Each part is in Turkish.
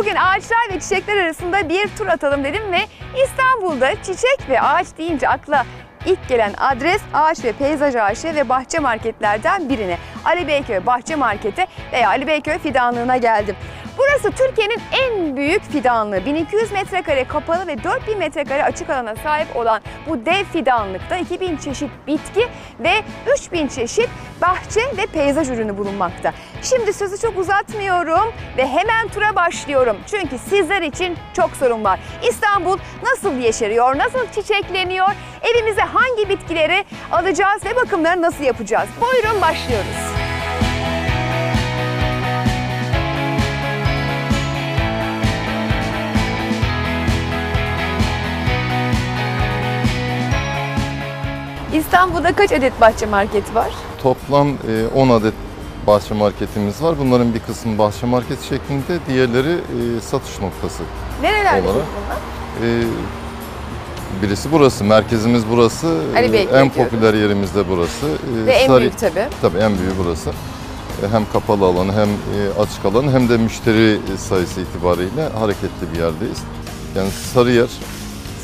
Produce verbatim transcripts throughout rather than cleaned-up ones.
Bugün ağaçlar ve çiçekler arasında bir tur atalım dedim ve İstanbul'da çiçek ve ağaç deyince akla ilk gelen adres ağaç ve peyzaj ağaçı ve bahçe marketlerden birine, Alibeyköy Bahçe Market'e veya Alibeyköy Fidanlığı'na geldim. Burası Türkiye'nin en büyük fidanlığı. bin iki yüz metrekare kapalı ve dört bin metrekare açık alana sahip olan bu dev fidanlıkta iki bin çeşit bitki ve üç bin çeşit bahçe ve peyzaj ürünü bulunmakta. Şimdi sözü çok uzatmıyorum ve hemen tura başlıyorum. Çünkü sizler için çok sorun var. İstanbul nasıl yeşeriyor, nasıl çiçekleniyor, evimize hangi bitkileri alacağız ve bakımları nasıl yapacağız? Buyurun başlıyoruz. İstanbul'da kaç adet bahçe marketi var? Toplam on adet bahçe marketimiz var. Bunların bir kısmı bahçe marketi şeklinde, diğerleri satış noktası. Nerelerde bunlar? Birisi burası, merkezimiz burası. Alibeyköy en popüler diyoruz. Yerimiz de burası. Ve Sarı... en büyük tabii. Tabii en büyük burası. Hem kapalı alanı, hem açık alanı, hem de müşteri sayısı itibariyle hareketli bir yerdeyiz. Yani Sarıyer,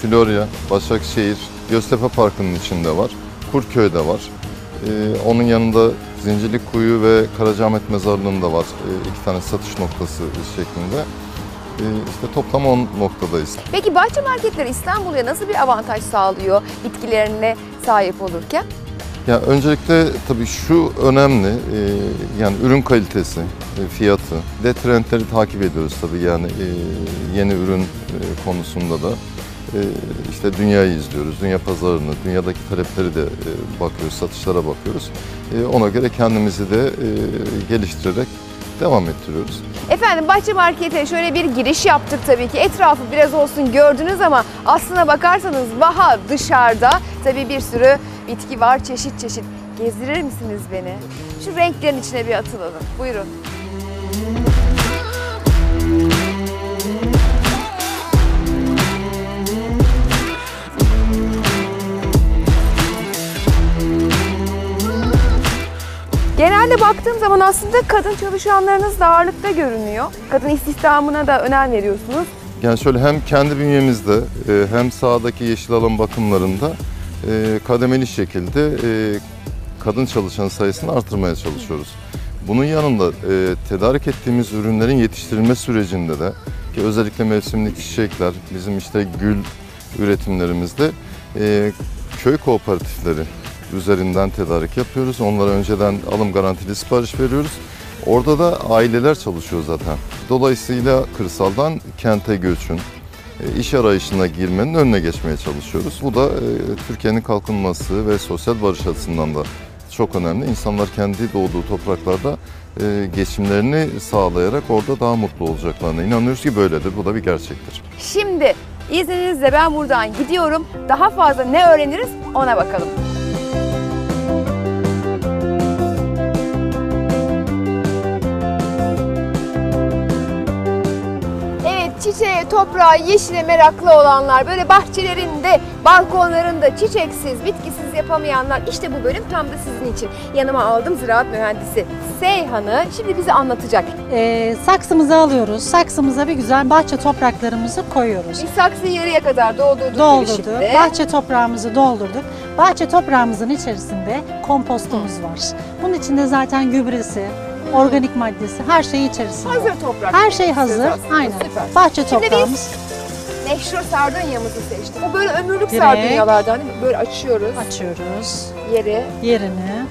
Florya, Başakşehir, Göztepe Parkı'nın içinde var, Kurköy'de var. Ee, onun yanında Zincirlik Kuyu ve Karacaahmet Mezarlığı'nda var. Ee, iki tane satış noktası şeklinde. Ee, işte toplam on noktadayız. Peki bahçe marketleri İstanbul'a nasıl bir avantaj sağlıyor bitkilerine sahip olurken? Ya öncelikle tabii şu önemli, e, yani ürün kalitesi, e, fiyatı ve trendleri takip ediyoruz tabii, yani e, yeni ürün e, konusunda da. İşte dünyayı izliyoruz, dünya pazarını, dünyadaki talepleri de bakıyoruz, satışlara bakıyoruz. Ona göre kendimizi de geliştirerek devam ettiriyoruz. Efendim bahçe markete şöyle bir giriş yaptık tabii ki. Etrafı biraz olsun gördünüz ama aslına bakarsanız daha dışarıda tabii bir sürü bitki var, çeşit çeşit. Gezdirir misiniz beni? Şu renklerin içine bir atılalım. Buyurun. Genelde baktığım zaman aslında kadın çalışanlarınız da ağırlıkta görünüyor. Kadın istihdamına da önem veriyorsunuz. Yani şöyle, hem kendi bünyemizde hem sahadaki yeşil alan bakımlarında kademeli şekilde kadın çalışan sayısını artırmaya çalışıyoruz. Bunun yanında tedarik ettiğimiz ürünlerin yetiştirilme sürecinde de ki özellikle mevsimlik çiçekler, bizim işte gül üretimlerimizde köy kooperatifleri üzerinden tedarik yapıyoruz. Onlara önceden alım garantili sipariş veriyoruz. Orada da aileler çalışıyor zaten. Dolayısıyla kırsaldan kente göçün, iş arayışına girmenin önüne geçmeye çalışıyoruz. Bu da Türkiye'nin kalkınması ve sosyal barış açısından da çok önemli. İnsanlar kendi doğduğu topraklarda geçimlerini sağlayarak orada daha mutlu olacaklarına inanıyoruz ki böyledir. Bu da bir gerçektir. Şimdi izninizle ben buradan gidiyorum. Daha fazla ne öğreniriz ona bakalım. Çiçeğe, toprağa, yeşile meraklı olanlar, böyle bahçelerinde, balkonlarında çiçeksiz, bitkisiz yapamayanlar, işte bu bölüm tam da sizin için. Yanıma aldım ziraat mühendisi Seyhan'ı, şimdi bize anlatacak. Ee, saksımızı alıyoruz, saksımıza bir güzel bahçe topraklarımızı koyuyoruz. Bir saksı yarıya kadar doldurduk. Doldurduk, bahçe toprağımızı doldurduk. Bahçe toprağımızın içerisinde kompostumuz Hı. var. Bunun içinde zaten gübresi, organik maddesi, her şey içerisinde. Hazır toprak. Her şey hazır. Aynen. Süper. Bahçe toprağımız. Şimdi biz meşhur sardunyamızı seçtik. O böyle ömürlük Direkt. Sardunyalardan değil mi? Böyle açıyoruz. Açıyoruz. Yeri. Yerini.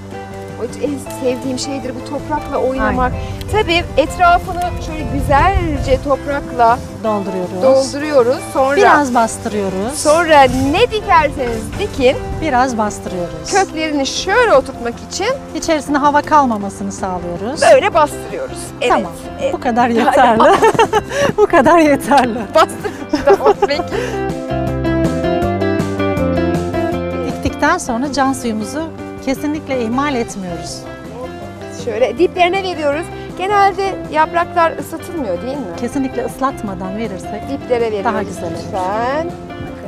O en sevdiğim şeydir bu toprakla oynamak. Aynen. Tabii etrafını şöyle güzelce toprakla dolduruyoruz. Dolduruyoruz. Sonra biraz bastırıyoruz. Sonra ne dikerseniz dikin biraz bastırıyoruz. Köklerini şöyle oturtmak için içerisine hava kalmamasını sağlıyoruz. Böyle bastırıyoruz. Evet. Tamam. Evet. Bu kadar yeterli. Bu kadar yeterli. Bastırıyoruz. Peki. Diktikten sonra can suyumuzu kesinlikle ihmal etmiyoruz. Şöyle diplerine veriyoruz. Genelde yapraklar ıslatılmıyor değil mi? Kesinlikle ıslatmadan verirsek diplere veriyoruz. Daha güzel olur.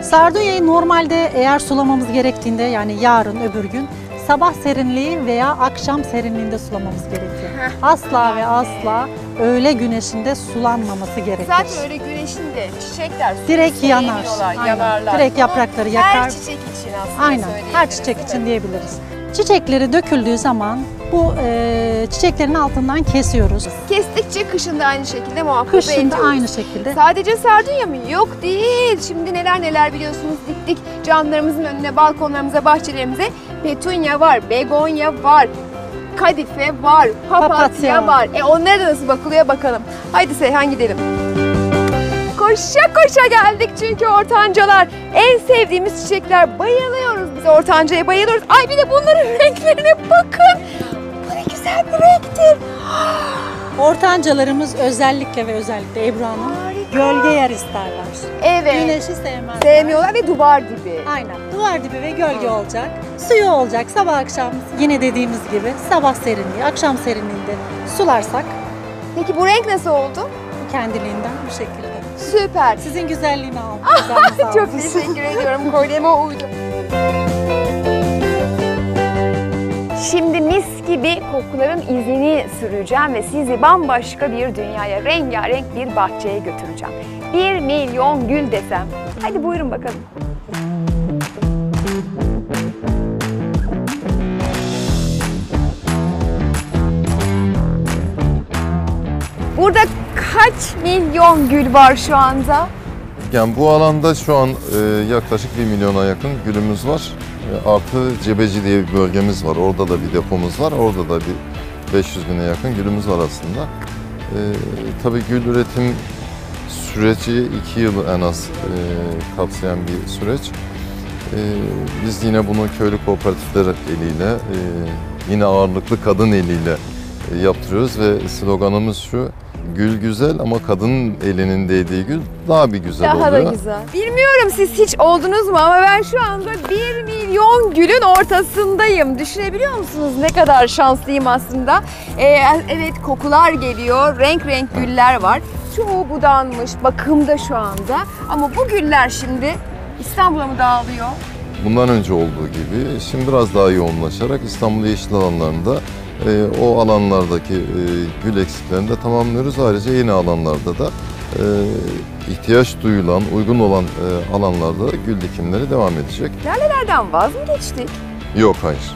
Sardunyayı normalde eğer sulamamız gerektiğinde, yani yarın öbür gün sabah serinliği veya akşam serinliğinde sulamamız gerekiyor. Asla ve asla öğle güneşinde sulanmaması gerekir. Zaten öğle güneşinde çiçekler direkt yanar. Yanarlar. Direkt yaprakları yakar. Her çiçek için aslında. Aynen. Her çiçek için diyebiliriz. Çiçekleri döküldüğü zaman bu e, çiçeklerin altından kesiyoruz. Kestikçe kışın da aynı şekilde muhafaza ediyoruz. Kışın da aynı şekilde. Sadece sardunya mı? Yok değil. Şimdi neler neler biliyorsunuz diktik. Camlarımızın önüne, balkonlarımıza, bahçelerimize petunya var, begonya var, kadife var, papatya, papatya var. E onlara da nasıl bakılıyor bakalım. Haydi Seyhan gidelim. Koşa koşa geldik çünkü ortancalar. En sevdiğimiz çiçekler. Bayılıyoruz biz ortancaya, bayılıyoruz. Ay bir de bunların renklerine bakın. Bu ne güzel bir renktir. Ortancalarımız özellikle ve özellikle Ebru Hanım gölge yer isterler. Evet. Güneşi sevmezler. Sevmiyorlar ve duvar dibi. Aynen. Duvar dibi ve gölge olacak. Suyu olacak. Sabah akşam yine dediğimiz gibi sabah serinliği, akşam serinliğinde sularsak. Peki bu renk nasıl oldu? Kendiliğinden bu şekilde. Süper. Sizin güzelliğini aldım. Çok teşekkür ediyorum. Kolyeme uydum. Şimdi mis gibi kokuların izini süreceğim ve sizi bambaşka bir dünyaya, rengarenk bir bahçeye götüreceğim. Bir milyon gül desem. Hadi buyurun bakalım. Burada kaç milyon gül var şu anda? Yani bu alanda şu an e, yaklaşık bir milyona yakın gülümüz var. E, artı Cebeci diye bir bölgemiz var. Orada da bir depomuz var. Orada da bir beş yüz bine yakın gülümüz var aslında. E, tabii gül üretim süreci iki yılı en az e, kapsayan bir süreç. E, biz yine bunu köylü kooperatifler eliyle, e, yine ağırlıklı kadın eliyle e, yaptırıyoruz ve sloganımız şu: gül güzel ama kadının elinin değdiği gül daha bir güzel daha oluyor. Daha da güzel. Bilmiyorum siz hiç oldunuz mu ama ben şu anda bir milyon gülün ortasındayım. Düşünebiliyor musunuz ne kadar şanslıyım aslında. Ee, evet kokular geliyor, renk renk güller var. Çoğu budanmış, bakımda şu anda. Ama bu güller şimdi İstanbul'a mı dağılıyor? Bundan önce olduğu gibi şimdi biraz daha yoğunlaşarak İstanbul yeşil alanlarında Ee, o alanlardaki e, gül eksiklerini de tamamlıyoruz. Ayrıca yeni alanlarda da e, ihtiyaç duyulan, uygun olan e, alanlarda gül dikimleri devam edecek. Lalelerden vaz mı geçtik? Yok, hayır.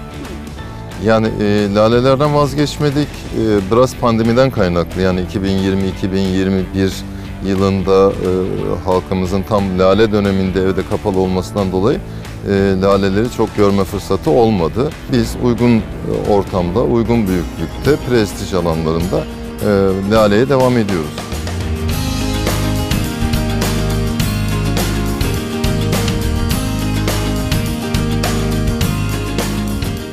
Yani e, lalelerden vazgeçmedik. E, biraz pandemiden kaynaklı. Yani iki bin yirmi iki bin yirmi bir yılında e, halkımızın tam lale döneminde evde kapalı olmasından dolayı E, laleleri çok görme fırsatı olmadı. Biz uygun e, ortamda, uygun büyüklükte, prestij alanlarında e, laleye devam ediyoruz.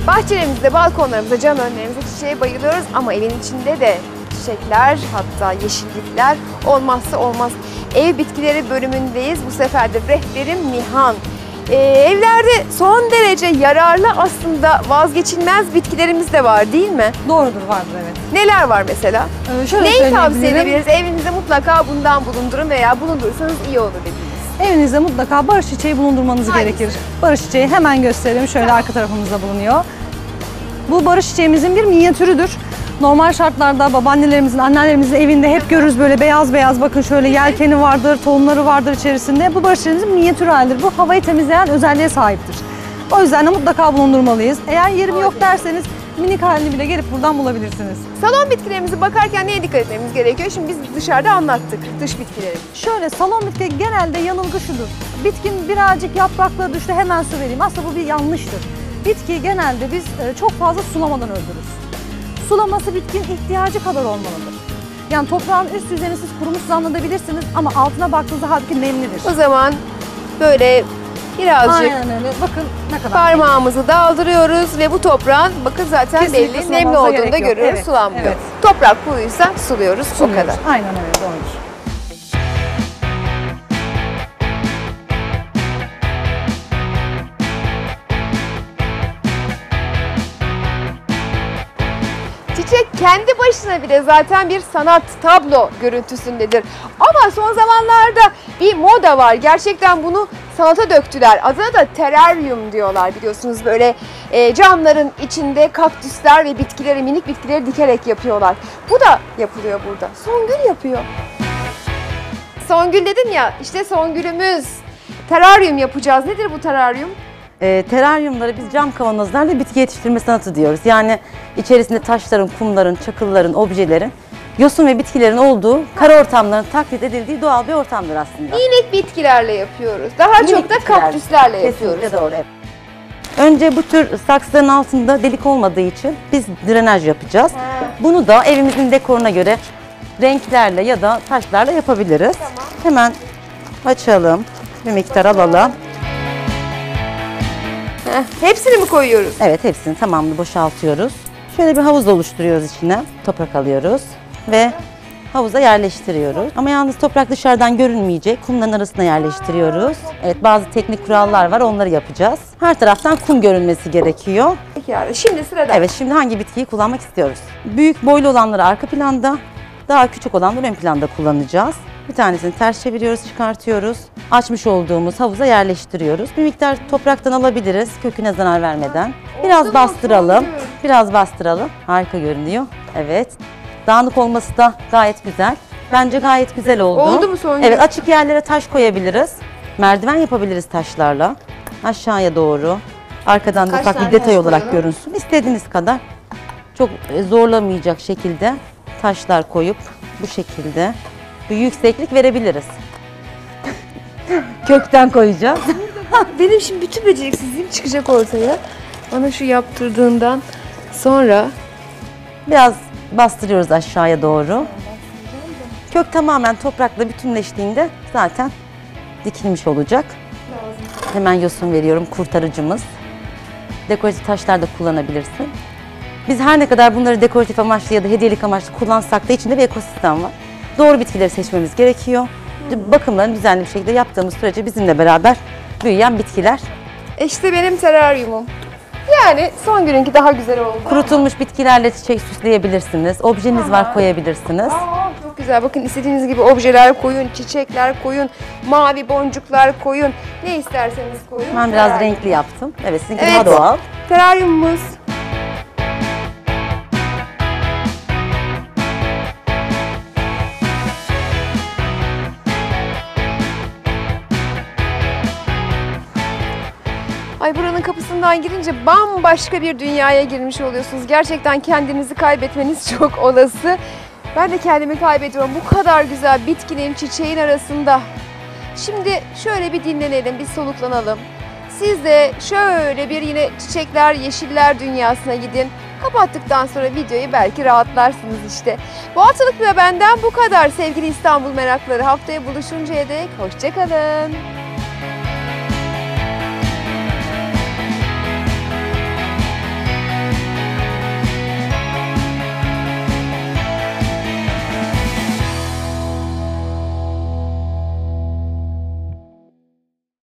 Bahçelerimizde, balkonlarımızda, cam önlerimizde çiçeğe bayılıyoruz ama evin içinde de çiçekler, hatta yeşillikler olmazsa olmaz. Ev bitkileri bölümündeyiz. Bu sefer de rehberim Nihan. Ee, evlerde son derece yararlı, aslında vazgeçilmez bitkilerimiz de var değil mi? Doğrudur, vardır evet. Neler var mesela? Ee, şöyle Neyi tavsiye edebiliriz? Evinize mutlaka bundan bulundurun veya bulundurursanız iyi olur dediğiniz. Evinize mutlaka barış çiçeği bulundurmanız Aynı gerekir. Şey. Barış çiçeği hemen gösterelim. Şöyle arka tarafımızda bulunuyor. Bu barış çiçeğimizin bir minyatürüdür. Normal şartlarda babaannelerimizin, anneannelerimizin evinde hep görürüz böyle beyaz beyaz, bakın şöyle yelkeni vardır, tohumları vardır içerisinde. Bu barış çiçeğimizin minyatür halidir. Bu havayı temizleyen özelliğe sahiptir. O yüzden de mutlaka bulundurmalıyız. Eğer yerim yok derseniz minik halini bile gelip buradan bulabilirsiniz. Salon bitkilerimizi bakarken neye dikkat etmemiz gerekiyor? Şimdi biz dışarıda anlattık dış bitkileri. Şöyle salon bitkileri genelde yanılgı şudur. Bitkin birazcık yaprakları düştü, hemen su vereyim. Aslında bu bir yanlıştır. Bitkiyi genelde biz çok fazla sulamadan öldürürüz. Sulaması bitkinin ihtiyacı kadar olmalıdır. Yani toprağın üst yüzeyini siz kurumuş zannedabilirsiniz ama altına baktığınızda halbuki nemlidir. O zaman böyle birazcık bakın ne kadar parmağımızı nemli. Daldırıyoruz ve bu toprağın bakın zaten kesinlikle belli nemli olduğunu da görüyoruz, evet, sulanmıyor. Evet. Toprak kuruysa suluyoruz, suluyoruz. O kadar. Aynen öyle, doğrudur. kendi başına bile zaten bir sanat tablo görüntüsündedir. Ama son zamanlarda bir moda var. Gerçekten bunu sanata döktüler. Adına da teraryum diyorlar, biliyorsunuz. Böyle e, camların içinde kaktüsler ve bitkileri, minik bitkileri dikerek yapıyorlar. Bu da yapılıyor burada. Songül yapıyor. Songül dedin ya, işte Songül'ümüz. Teraryum yapacağız. Nedir bu teraryum? E, teraryumları biz cam kavanozlarla bitki yetiştirme sanatı diyoruz. Yani içerisinde taşların, kumların, çakılların, objelerin, yosun ve bitkilerin olduğu, kara ortamların taklit edildiği doğal bir ortamdır aslında. Minik bitkilerle yapıyoruz. Daha Minik çok da kaktüslerle yapıyoruz. Kesinlikle doğru. Evet. Önce bu tür saksıların altında delik olmadığı için biz drenaj yapacağız. Ha. Bunu da evimizin dekoruna göre renklerle ya da taşlarla yapabiliriz. Tamam. Hemen açalım. Bir miktar alalım. Heh, hepsini mi koyuyoruz? Evet, hepsini tamamını boşaltıyoruz. Şöyle bir havuz oluşturuyoruz içine. Toprak alıyoruz ve havuza yerleştiriyoruz. Ama yalnız toprak dışarıdan görünmeyecek. Kumların arasına yerleştiriyoruz. Evet, bazı teknik kurallar var, onları yapacağız. Her taraftan kum görünmesi gerekiyor. Pekala, şimdi sırada. Evet, şimdi hangi bitkiyi kullanmak istiyoruz? Büyük boylu olanları arka planda, daha küçük olanları ön planda kullanacağız. Bir tanesini ters çeviriyoruz, çıkartıyoruz. Açmış olduğumuz havuza yerleştiriyoruz. Bir miktar topraktan alabiliriz, köküne zarar vermeden. Biraz bastıralım, biraz bastıralım. Harika görünüyor. Evet. Dağınık olması da gayet güzel. Bence gayet güzel oldu. Oldu mu Songül? Evet, açık yerlere taş koyabiliriz. Merdiven yapabiliriz taşlarla. Aşağıya doğru. Arkadan da ufak bir detay olarak görünsün. İstediğiniz kadar çok zorlamayacak şekilde taşlar koyup bu şekilde bir yükseklik verebiliriz. Kökten koyacağız. Benim şimdi bütün beceriksizliğim çıkacak ortaya. Bana şu yaptırdığından sonra biraz bastırıyoruz aşağıya doğru. Kök tamamen toprakla bütünleştiğinde zaten dikilmiş olacak. Hemen yosun veriyorum, kurtarıcımız. Dekoratif taşlar da kullanabilirsin. Biz her ne kadar bunları dekoratif amaçlı ya da hediyelik amaçlı kullansak da içinde bir ekosistem var. Doğru bitkileri seçmemiz gerekiyor. Bakımlarını düzenli bir şekilde yaptığımız sürece bizimle beraber büyüyen bitkiler. İşte benim teraryumum. Yani son gününki daha güzel oldu. Kurutulmuş ama bitkilerle çiçek süsleyebilirsiniz. Objeniz Aha. var, koyabilirsiniz. Aa, çok güzel. Bakın istediğiniz gibi objeler koyun, çiçekler koyun, mavi boncuklar koyun. Ne isterseniz koyun. Ben biraz teraryum. renkli yaptım. Evet, sizinki evet, daha doğal. Teraryumumuz. Ay, buranın kapısından girince bambaşka bir dünyaya girmiş oluyorsunuz. Gerçekten kendinizi kaybetmeniz çok olası. Ben de kendimi kaybediyorum bu kadar güzel bitkinin, çiçeğin arasında. Şimdi şöyle bir dinlenelim, bir soluklanalım. Siz de şöyle bir yine çiçekler, yeşiller dünyasına gidin. Kapattıktan sonra videoyu belki rahatlarsınız işte. Bu haftalık da benden bu kadar sevgili İstanbul merakları. Haftaya buluşuncaya dek hoşça kalın.